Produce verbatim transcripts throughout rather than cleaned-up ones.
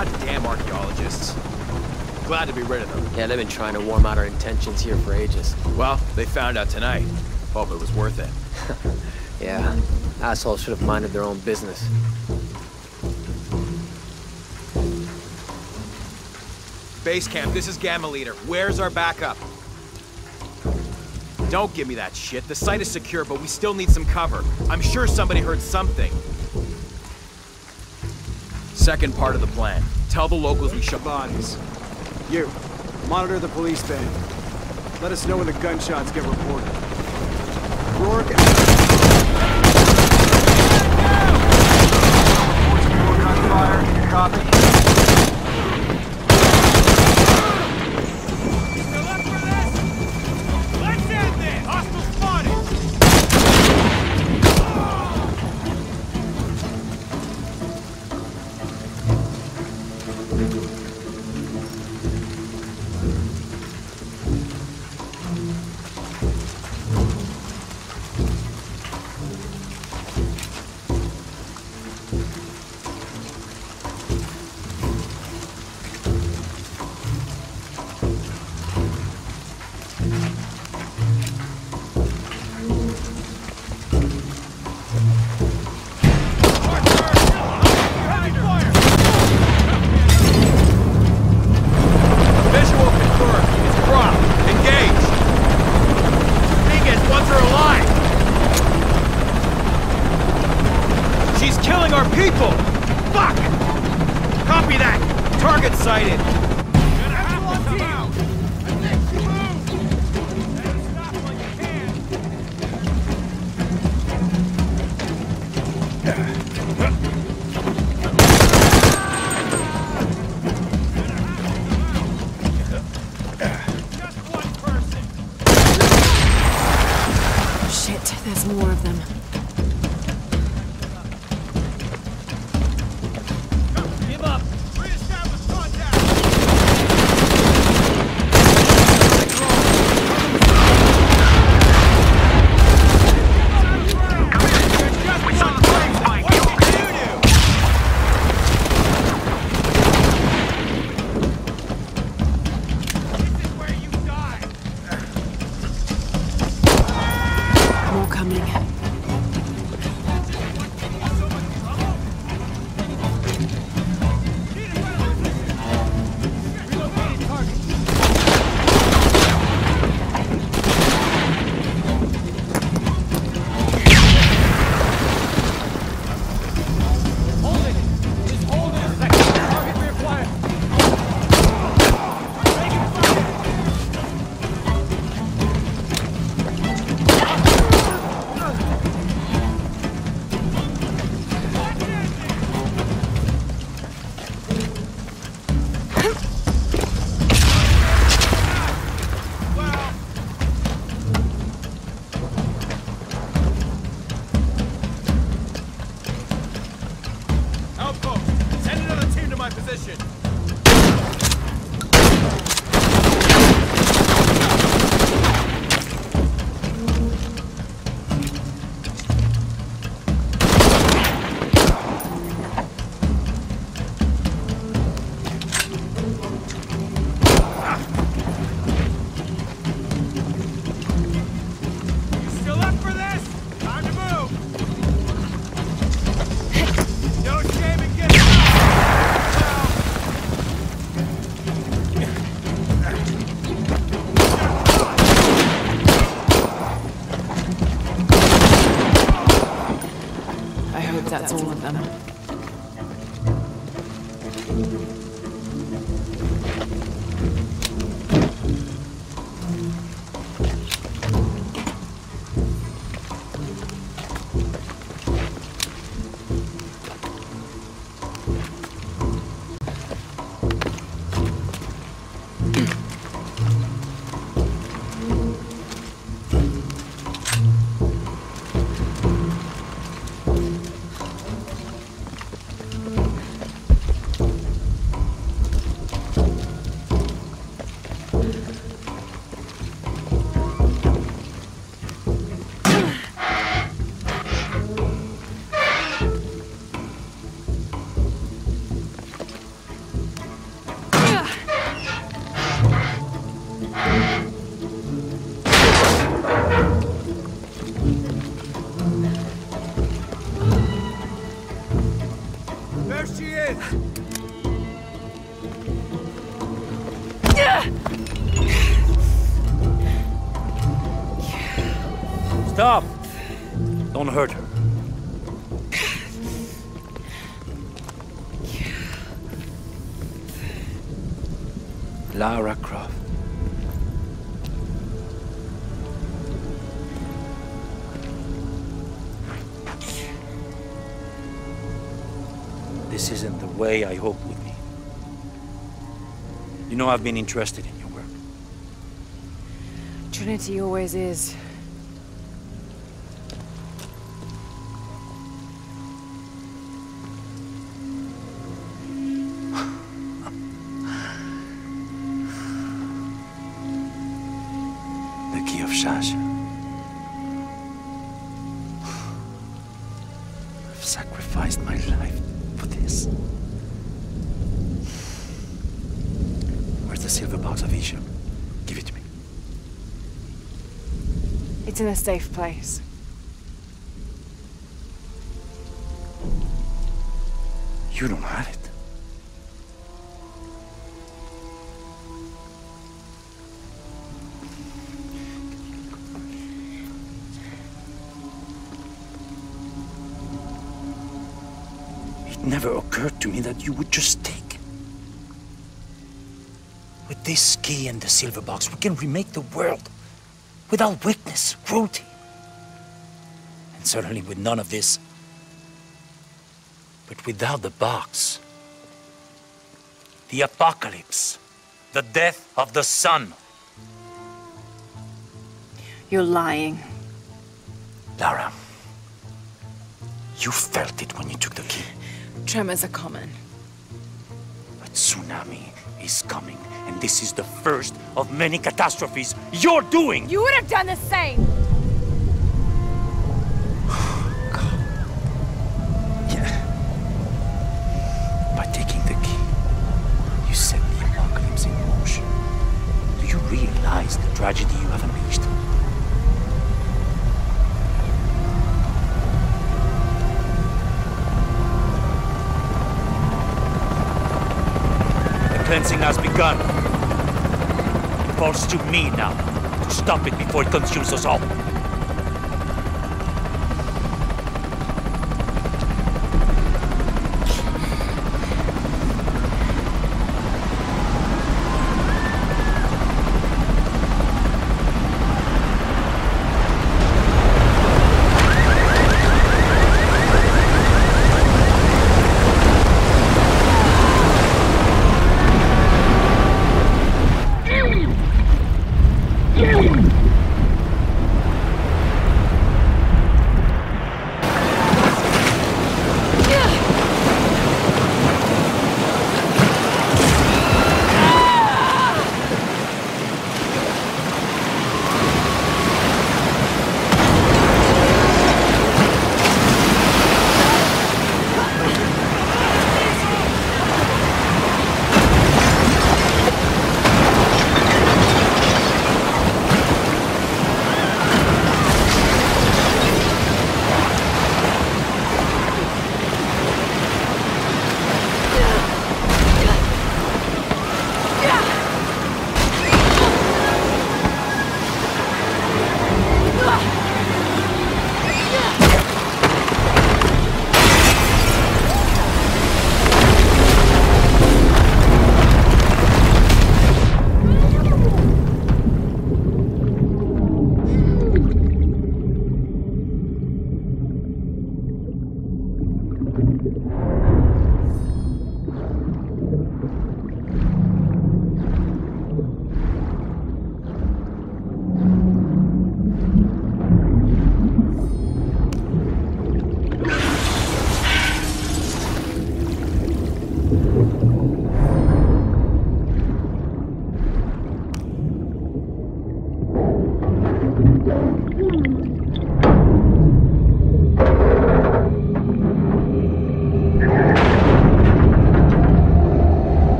Goddamn archaeologists. Glad to be rid of them. Yeah, they've been trying to warm out our intentions here for ages. Well, they found out tonight. Hope it was worth it. Yeah, assholes should have minded their own business. Base camp, this is Gamma Leader. Where's our backup? Don't give me that shit. The site is secure, but we still need some cover. I'm sure somebody heard something. Second part of the plan. Tell the locals we shot bodies. You, monitor the police van. Let us know when the gunshots get reported. Rourke and... Gunfire, copy. Stop! Don't hurt her. Lara Croft. This isn't the way I hoped would be. You know I've been interested in your work. Trinity always is. In a safe place. You don't have it. It never occurred to me that you would just take it. With this key and the silver box, we can remake the world. Without weakness, cruelty. And certainly with none of this. But without the box, the apocalypse, the death of the sun. You're lying. Lara, you felt it when you took the key. Tremors are common. A tsunami is coming. And this is the first of many catastrophes you're doing! You would have done the same! God. Yeah. By taking the key, you set the apocalypse in motion. Do you realize the tragedy you have unleashed? The cleansing has begun. Falls to me now to stop it before it consumes us all.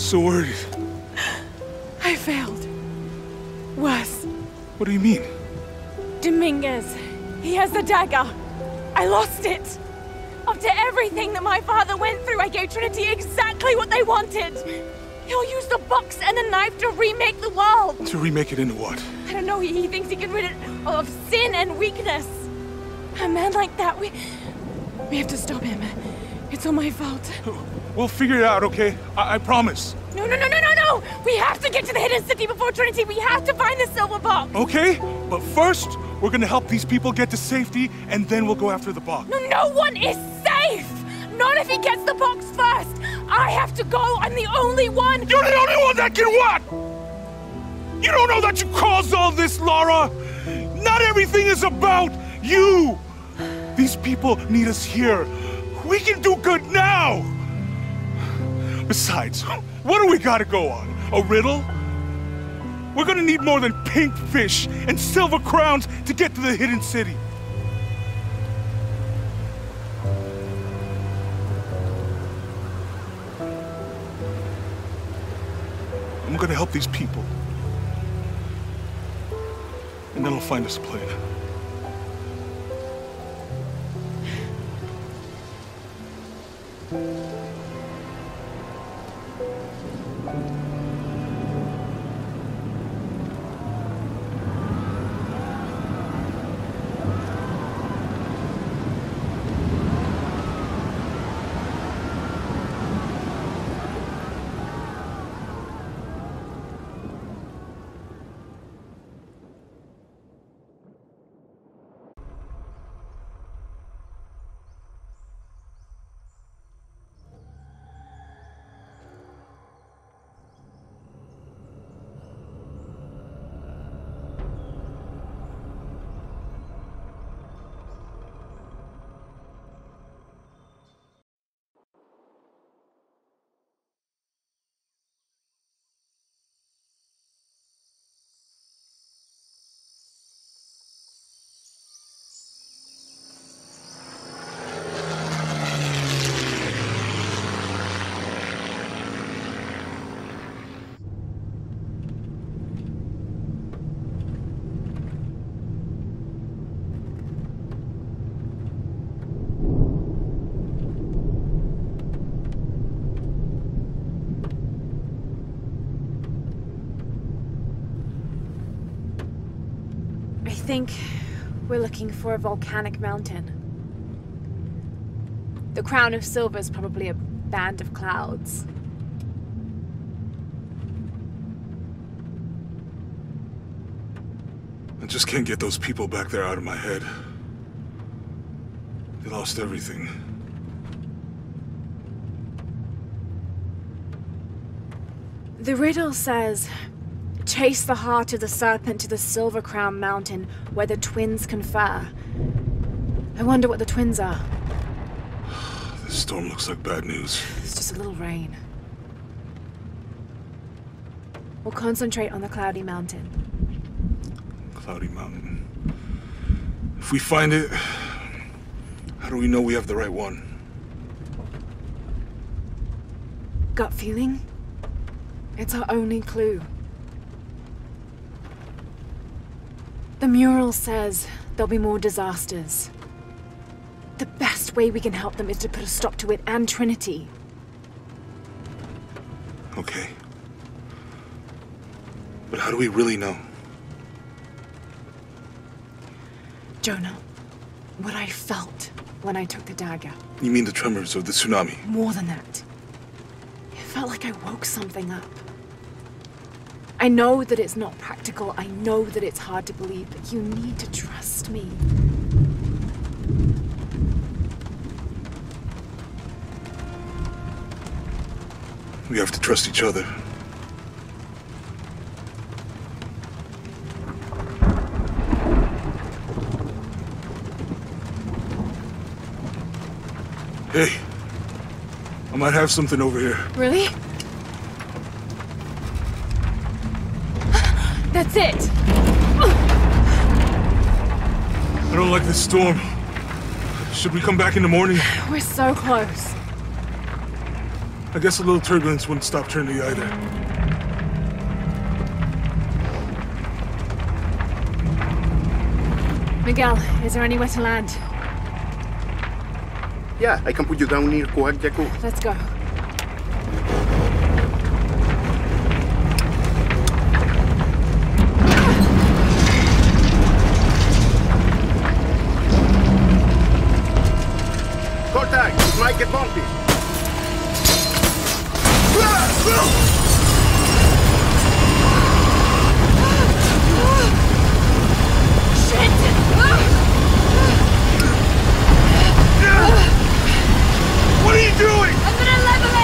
sword. I failed. Was. What do you mean? Dominguez. He has the dagger. I lost it. After everything that my father went through, I gave Trinity exactly what they wanted. He'll use the box and the knife to remake the world. To remake it into what? I don't know. He, he thinks he can rid it of sin and weakness. A man like that, we... We have to stop him. It's all my fault. We'll figure it out, okay? I, I promise. No, no, no, no, no, no! We have to get to the hidden city before Trinity. We have to find the silver box. Okay, but first, we're gonna help these people get to safety, and then we'll go after the box. No, no one is safe! Not if he gets the box first! I have to go! I'm the only one! You're the only one that can what? You don't know that you caused all this, Lara! Not everything is about you! These people need us here. We can do good now! Besides, what do we gotta go on? A riddle? We're gonna need more than pink fish and silver crowns to get to the hidden city. I'm gonna help these people. And then I'll find us a plan. I think we're looking for a volcanic mountain. The crown of silver is probably a band of clouds. I just can't get those people back there out of my head. They lost everything. The riddle says, chase the heart of the serpent to the Silver Crown Mountain, where the twins confer. I wonder what the twins are. This storm looks like bad news. It's just a little rain. We'll concentrate on the Cloudy Mountain. Cloudy Mountain. If we find it, how do we know we have the right one? Gut feeling? It's our only clue. The mural says there'll be more disasters. The best way we can help them is to put a stop to it and Trinity. Okay. But how do we really know? Jonah, what I felt when I took the dagger. You mean the tremors of the tsunami? More than that. It felt like I woke something up. I know that it's not practical, I know that it's hard to believe, but you need to trust me. We have to trust each other. Hey, I might have something over here. Really? That's it! I don't like this storm. Should we come back in the morning? We're so close. I guess a little turbulence wouldn't stop Trinity either. Miguel, is there anywhere to land? Yeah, I can put you down near Coac. Let's go. Might get bumpy. What are you doing? I'm gonna level it.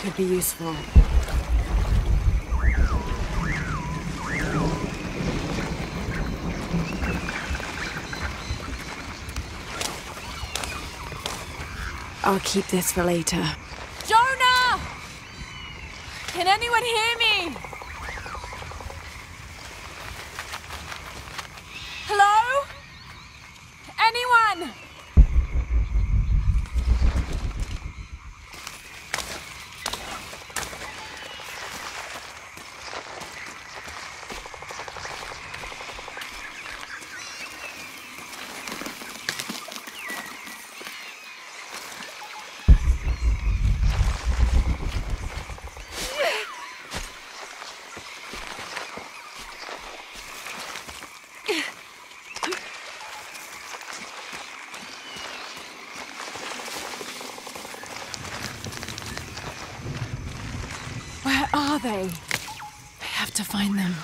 Could be useful. I'll keep this for later. Jonah! Can anyone hear me? Hello? Anyone? They I have to find them.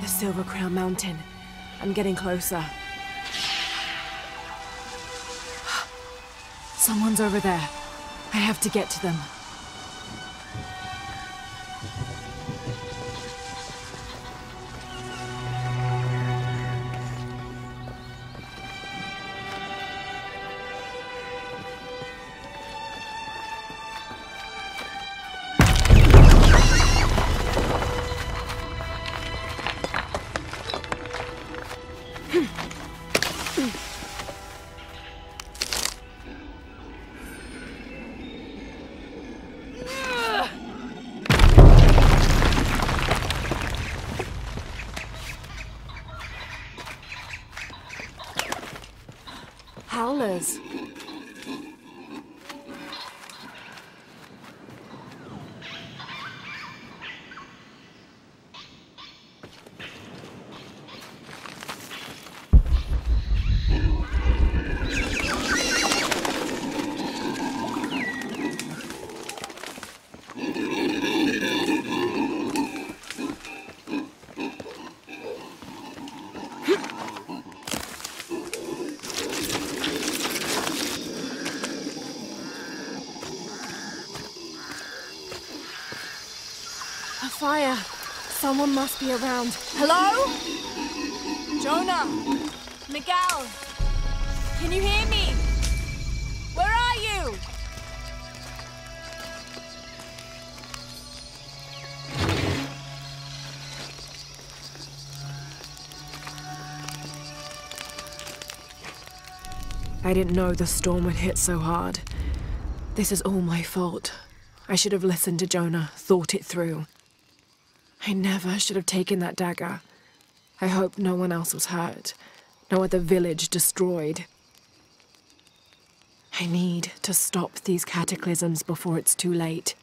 The Silver Crown Mountain. I'm getting closer. Someone's over there. I have to get to them. Howlers. Fire. Someone must be around. Hello? Jonah? Miguel? Can you hear me? Where are you? I didn't know the storm would hit so hard. This is all my fault. I should have listened to Jonah, thought it through. I never should have taken that dagger. I hope no one else was hurt, no other village destroyed. I need to stop these cataclysms before it's too late.